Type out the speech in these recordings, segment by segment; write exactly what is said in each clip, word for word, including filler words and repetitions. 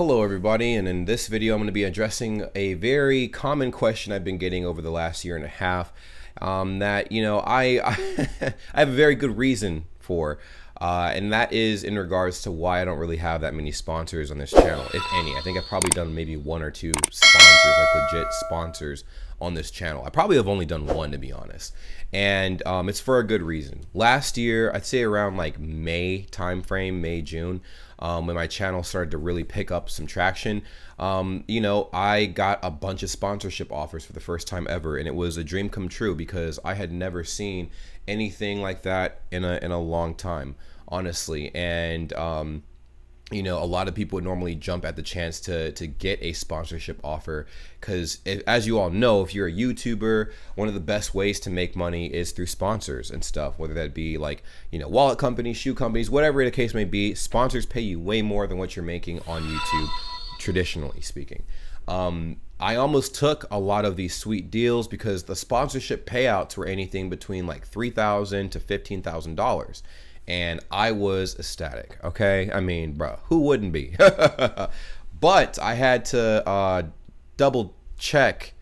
Hello everybody, and in this video I'm going to be addressing a very common question I've been getting over the last year and a half um, that you know I, I, I have a very good reason for uh, and that is in regards to why I don't really have that many sponsors on this channel, if any. I think I've probably done maybe one or two sponsors, like legit sponsors on this channel. I probably have only done one, to be honest, and um, it's for a good reason. Last year, I'd say around like May time frame, May, June, Um, when my channel started to really pick up some traction, um, you know, I got a bunch of sponsorship offers for the first time ever, and it was a dream come true because I had never seen anything like that in a in a long time, honestly. And um, you know, a lot of people would normally jump at the chance to to get a sponsorship offer because, as you all know, if you're a YouTuber, one of the best ways to make money is through sponsors and stuff, whether that be like, you know, wallet companies, shoe companies, whatever the case may be. Sponsors pay you way more than what you're making on YouTube, traditionally speaking. Um, I almost took a lot of these sweet deals because the sponsorship payouts were anything between like three thousand dollars to fifteen thousand dollars. And I was ecstatic, okay? I mean, bro, who wouldn't be? But I had to uh, double check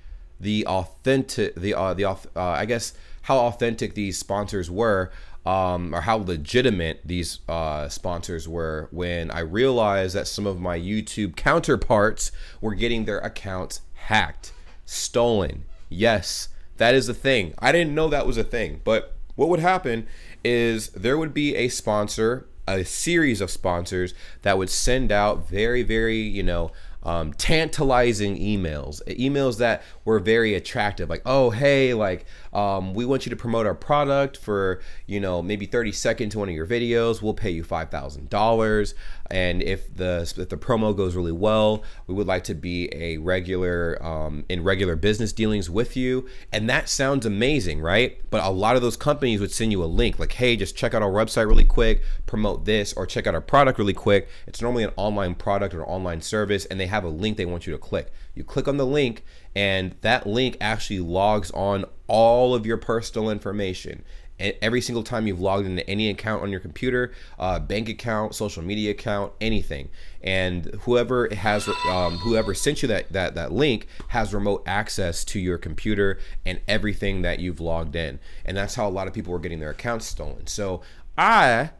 the authentic, the uh, the uh, I guess how authentic these sponsors were, um, or how legitimate these uh, sponsors were. When I realized that some of my YouTube counterparts were getting their accounts hacked, stolen. Yes, that is a thing. I didn't know that was a thing, but what would happen is there would be a sponsor, a series of sponsors that would send out very, very, you know, um, tantalizing emails, emails that were very attractive. Like, oh, hey, like, um, we want you to promote our product for, you know, maybe thirty seconds to one of your videos. We'll pay you five thousand dollars. And if the, if the promo goes really well, we would like to be a regular, um, in regular business dealings with you. And that sounds amazing, right? But a lot of those companies would send you a link like, hey, just check out our website really quick, promote this, or check out our product really quick. It's normally an online product or an online service, and they have a link they want you to click. You click on the link, and that link actually logs on all of your personal information. And every single time you've logged into any account on your computer, uh, bank account, social media account, anything, and whoever has um, whoever sent you that that that link has remote access to your computer and everything that you've logged in, and that's how a lot of people were getting their accounts stolen. So I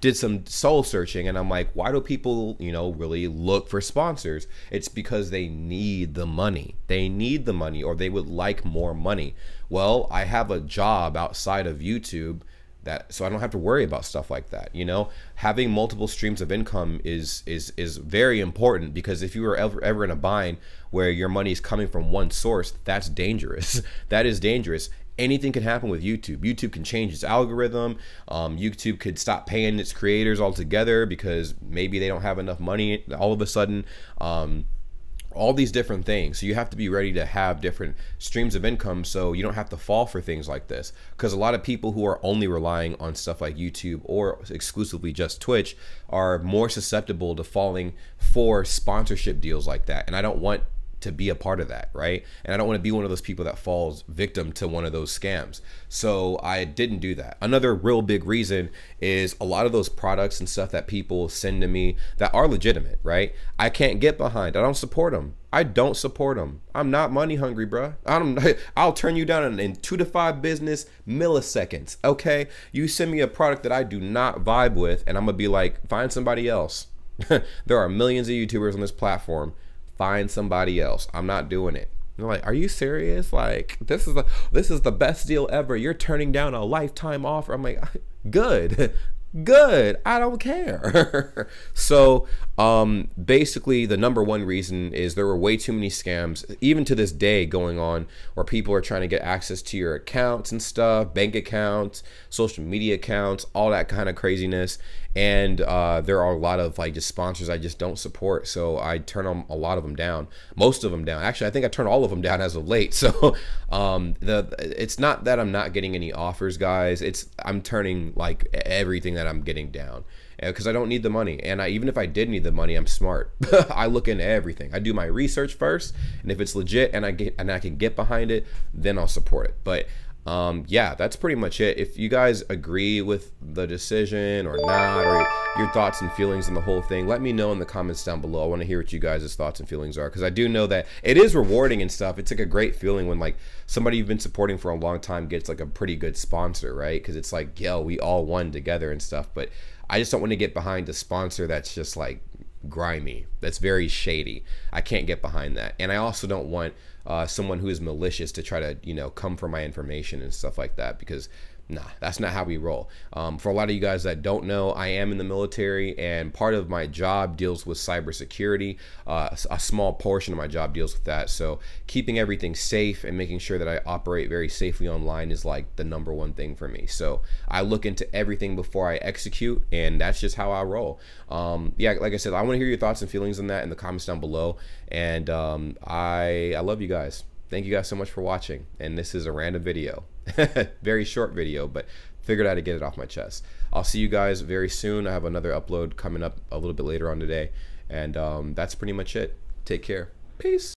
did some soul searching, and I'm like, why do people, you know, really look for sponsors? It's because they need the money. They need the money, or they would like more money. Well, I have a job outside of YouTube, that so I don't have to worry about stuff like that. You know, having multiple streams of income is is is very important, because if you were ever ever in a bind where your money is coming from one source, that's dangerous. That is dangerous. Anything can happen with YouTube. YouTube can change its algorithm. Um, YouTube could stop paying its creators altogether because maybe they don't have enough money all of a sudden. Um, all these different things. So you have to be ready to have different streams of income so you don't have to fall for things like this. Because a lot of people who are only relying on stuff like YouTube or exclusively just Twitch are more susceptible to falling for sponsorship deals like that. And I don't want to be a part of that, right? And I don't want to be one of those people that falls victim to one of those scams. So I didn't do that. Another real big reason is a lot of those products and stuff that people send to me that are legitimate, right? I can't get behind. I don't support them. I don't support them. I'm not money hungry, bruh. I'm, I'll turn you down in, in two to five business milliseconds, okay? You send me a product that I do not vibe with, and I'm gonna be like, find somebody else. There are millions of YouTubers on this platform. Find somebody else. I'm not doing it. And they're like, are you serious? Like, this is the this is the best deal ever. You're turning down a lifetime offer. I'm like, good, good. I don't care. So um, basically, the number one reason is there were way too many scams, even to this day, going on where people are trying to get access to your accounts and stuff, bank accounts, social media accounts, all that kind of craziness. And uh, there are a lot of like just sponsors I just don't support, so I turn them, a lot of them down, most of them down. Actually, I think I turned all of them down as of late. So um, the it's not that I'm not getting any offers, guys. It's I'm turning like everything that I'm getting down because I don't need the money. And I, even if I did need the money, I'm smart. I look into everything. I do my research first, and if it's legit and I get and I can get behind it, then I'll support it. But Um, yeah, that's pretty much it. If you guys agree with the decision or not, or your thoughts and feelings on the whole thing, let me know in the comments down below. I want to hear what you guys' thoughts and feelings are, because I do know that it is rewarding and stuff. It's like a great feeling when like somebody you've been supporting for a long time gets like a pretty good sponsor, right? Because it's like, yo, we all won together and stuff. But I just don't want to get behind a sponsor that's just like grimy, that's very shady. I can't get behind that. And I also don't want Uh, someone who is malicious to try to, you know, come for my information and stuff like that, because nah, that's not how we roll. Um, for a lot of you guys that don't know, I am in the military, and part of my job deals with cybersecurity. Uh, a small portion of my job deals with that. So keeping everything safe and making sure that I operate very safely online is like the number one thing for me. So I look into everything before I execute, and that's just how I roll. Um, yeah, like I said, I want to hear your thoughts and feelings on that in the comments down below. And um, I, I love you guys. Thank you guys so much for watching. And this is a random video. Very short video, but figured out how to get it off my chest. I'll see you guys very soon. I have another upload coming up a little bit later on today. And um, that's pretty much it. Take care. Peace.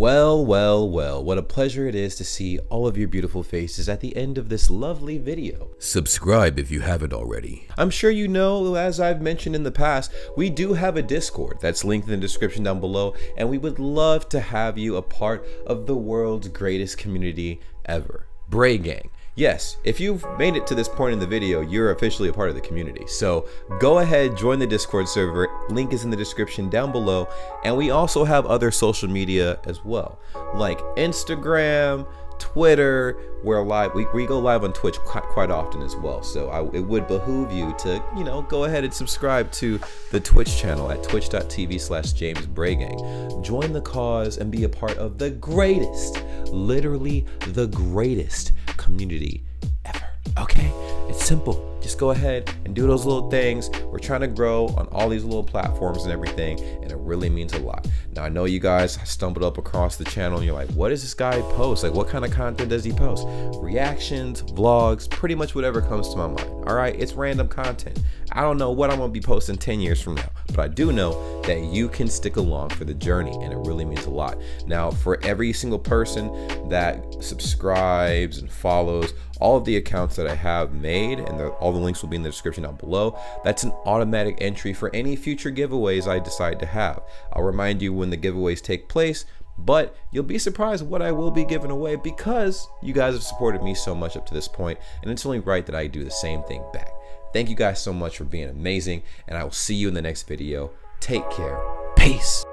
Well, well, well, what a pleasure it is to see all of your beautiful faces at the end of this lovely video. Subscribe if you haven't already. I'm sure you know, as I've mentioned in the past, we do have a Discord that's linked in the description down below, and we would love to have you a part of the world's greatest community ever, BrayGang. Yes, if you've made it to this point in the video, you're officially a part of the community. So go ahead, join the Discord server. Link is in the description down below. And we also have other social media as well, like Instagram, Twitter. We're live. We, we go live on Twitch quite, quite often as well. So I, it would behoove you to, you know, go ahead and subscribe to the Twitch channel at twitch dot T V slash James Bray Gang. Join the cause and be a part of the greatest, literally the greatest community ever. Okay, it's simple. Just go ahead and do those little things. We're trying to grow on all these little platforms and everything, and it really means a lot. Now, I know you guys stumbled up across the channel and you're like, what does this guy post? Like, what kind of content does he post? Reactions, vlogs, pretty much whatever comes to my mind. All right, it's random content. I don't know what I'm gonna be posting ten years from now, but I do know that you can stick along for the journey, and it really means a lot. Now, for every single person that subscribes and follows, all of the accounts that I have made, and they're all All the links will be in the description down below. That's an automatic entry for any future giveaways I decide to have. I'll remind you when the giveaways take place, but you'll be surprised what I will be giving away, because you guys have supported me so much up to this point, and it's only right that I do the same thing back. Thank you guys so much for being amazing, and I will see you in the next video. Take care. Peace.